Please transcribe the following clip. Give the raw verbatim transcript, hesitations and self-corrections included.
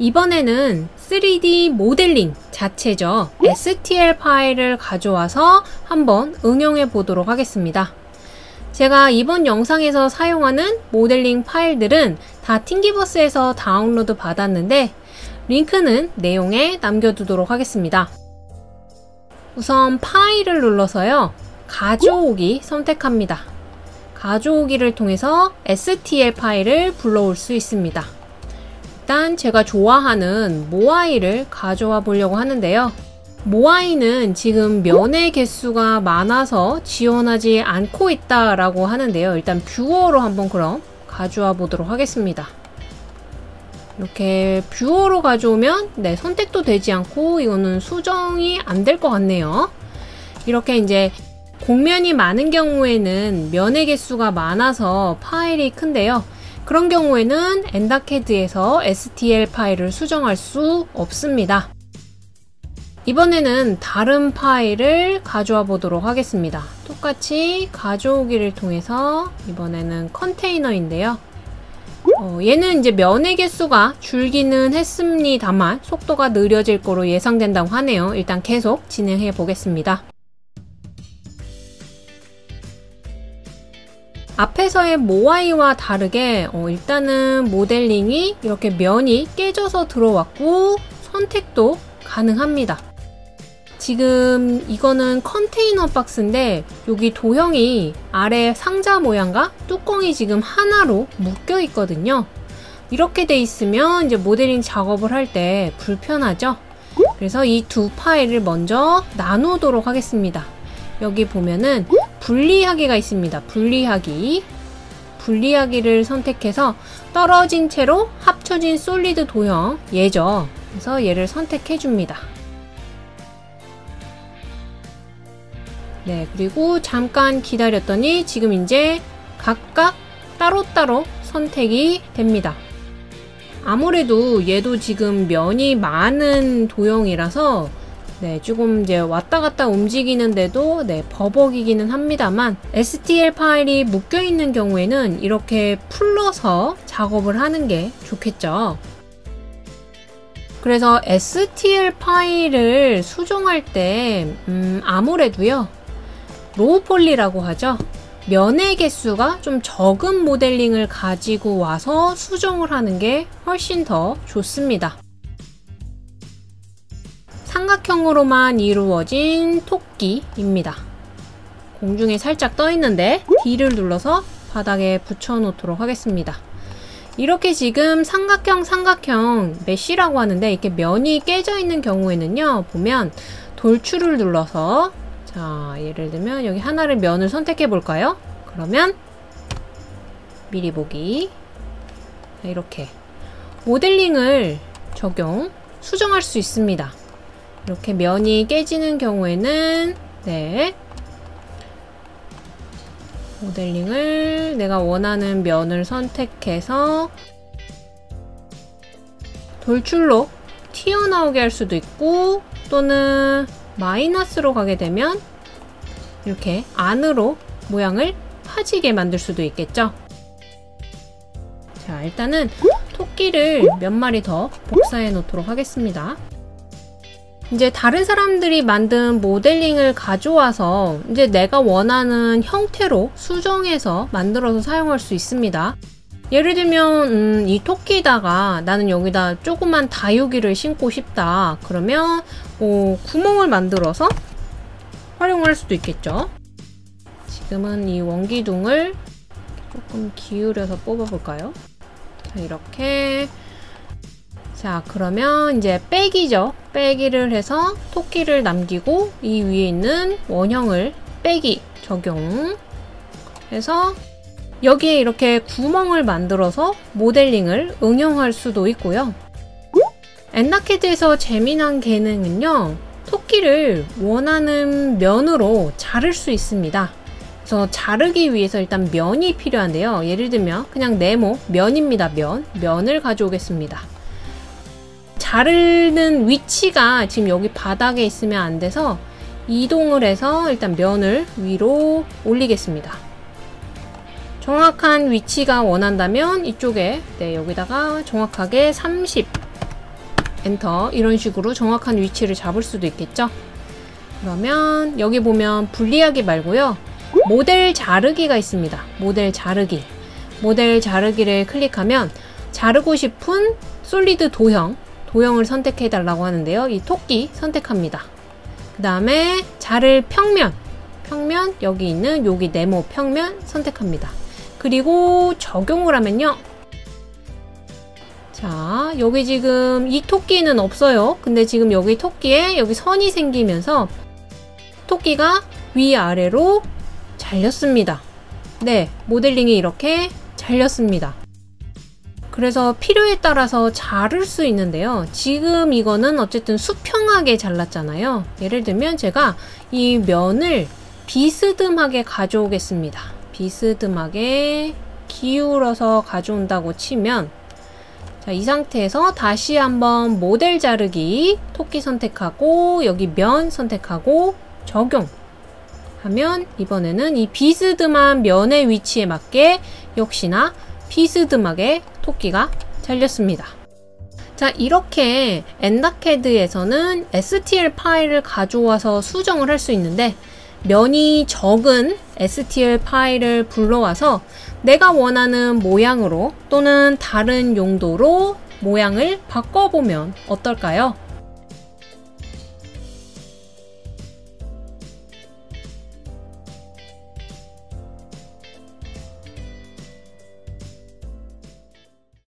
이번에는 쓰리디 모델링 자체죠. 에스티엘 파일을 가져와서 한번 응용해 보도록 하겠습니다. 제가 이번 영상에서 사용하는 모델링 파일들은 다 팅기버스에서 다운로드 받았는데 링크는 내용에 남겨두도록 하겠습니다. 우선 파일을 눌러서요. 가져오기 선택합니다. 가져오기를 통해서 에스티엘 파일을 불러올 수 있습니다. 일단 제가 좋아하는 모아이를 가져와 보려고 하는데요. 모아이는 지금 면의 개수가 많아서 지원하지 않고 있다라고 하는데요. 일단 뷰어로 한번 그럼 가져와 보도록 하겠습니다. 이렇게 뷰어로 가져오면 네, 선택도 되지 않고 이거는 수정이 안 될 것 같네요. 이렇게 이제 곡면이 많은 경우에는 면의 개수가 많아서 파일이 큰데요. 그런 경우에는 엔다캐드에서 에스티엘 파일을 수정할 수 없습니다. 이번에는 다른 파일을 가져와 보도록 하겠습니다. 똑같이 가져오기를 통해서 이번에는 컨테이너인데요. 어, 얘는 이제 면의 개수가 줄기는 했습니다만 속도가 느려질 거로 예상된다고 하네요. 일단 계속 진행해 보겠습니다. 앞에서의 모아이와 다르게 어, 일단은 모델링이 이렇게 면이 깨져서 들어왔고 선택도 가능합니다. 지금 이거는 컨테이너 박스인데 여기 도형이 아래 상자 모양과 뚜껑이 지금 하나로 묶여 있거든요. 이렇게 돼 있으면 이제 모델링 작업을 할 때 불편하죠. 그래서 이 두 파일을 먼저 나누도록 하겠습니다. 여기 보면은 분리하기가 있습니다. 분리하기. 분리하기를 선택해서 떨어진 채로 합쳐진 솔리드 도형 얘죠. 그래서 얘를 선택해 줍니다. 네, 그리고 잠깐 기다렸더니 지금 이제 각각 따로따로 선택이 됩니다. 아무래도 얘도 지금 면이 많은 도형이라서 네, 조금 이제 왔다 갔다 움직이는데도 네, 버벅이기는 합니다만 에스티엘 파일이 묶여 있는 경우에는 이렇게 풀러서 작업을 하는 게 좋겠죠. 그래서 에스티엘 파일을 수정할 때 음, 아무래도요. 로우 폴리라고 하죠. 면의 개수가 좀 적은 모델링을 가지고 와서 수정을 하는 게 훨씬 더 좋습니다. 삼각형으로만 이루어진 토끼입니다. 공중에 살짝 떠 있는데 D를 눌러서 바닥에 붙여 놓도록 하겠습니다. 이렇게 지금 삼각형 삼각형 메쉬라고 하는데 이렇게 면이 깨져 있는 경우에는요 보면 돌출을 눌러서 자 예를 들면 여기 하나를 면을 선택해 볼까요? 그러면 미리 보기 자, 이렇게 모델링을 적용 수정할 수 있습니다. 이렇게 면이 깨지는 경우에는 네 모델링을 내가 원하는 면을 선택해서 돌출로 튀어나오게 할 수도 있고 또는 마이너스로 가게 되면 이렇게 안으로 모양을 파지게 만들 수도 있겠죠. 자, 일단은 토끼를 몇 마리 더 복사해 놓도록 하겠습니다. 이제 다른 사람들이 만든 모델링을 가져와서 이제 내가 원하는 형태로 수정해서 만들어서 사용할 수 있습니다. 예를 들면 음, 이 토끼다가 나는 여기다 조그만 다육이를 심고 싶다. 그러면 어, 구멍을 만들어서 활용할 수도 있겠죠. 지금은 이 원기둥을 조금 기울여서 뽑아볼까요? 자, 이렇게 자 그러면 이제 빼기죠. 빼기를 해서 토끼를 남기고 이 위에 있는 원형을 빼기 적용해서 여기에 이렇게 구멍을 만들어서 모델링을 응용할 수도 있고요. 엔다캐드에서 재미난 기능은요. 토끼를 원하는 면으로 자를 수 있습니다. 그래서 자르기 위해서 일단 면이 필요한데요. 예를 들면 그냥 네모 면입니다. 면 면을 가져오겠습니다. 자르는 위치가 지금 여기 바닥에 있으면 안 돼서 이동을 해서 일단 면을 위로 올리겠습니다. 정확한 위치가 원한다면 이쪽에 네, 여기다가 정확하게 삼십 엔터. 이런 식으로 정확한 위치를 잡을 수도 있겠죠. 그러면 여기 보면 분리하기 말고요, 모델 자르기가 있습니다. 모델 자르기. 모델 자르기를 클릭하면 자르고 싶은 솔리드 도형, 도형을 선택해 달라고 하는데요, 이 토끼 선택합니다. 그 다음에 자를 평면, 평면 여기 있는 여기 네모 평면 선택합니다. 그리고 적용을 하면요, 자 여기 지금 이 토끼는 없어요. 근데 지금 여기 토끼에 여기 선이 생기면서 토끼가 위아래로 잘렸습니다. 네, 모델링이 이렇게 잘렸습니다. 그래서 필요에 따라서 자를 수 있는데요, 지금 이거는 어쨌든 수평하게 잘랐잖아요. 예를 들면 제가 이 면을 비스듬하게 가져오겠습니다. 비스듬하게 기울어서 가져온다고 치면, 자, 이 상태에서 다시 한번 모델 자르기, 토끼 선택하고 여기 면 선택하고 적용 하면 이번에는 이 비스듬한 면의 위치에 맞게 역시나 비스듬하게 토끼가 잘렸습니다. 자, 이렇게 엔다캐드에서는 에스티엘 파일을 가져와서 수정을 할 수 있는데, 면이 적은 에스티엘 파일을 불러와서 내가 원하는 모양으로 또는 다른 용도로 모양을 바꿔보면 어떨까요?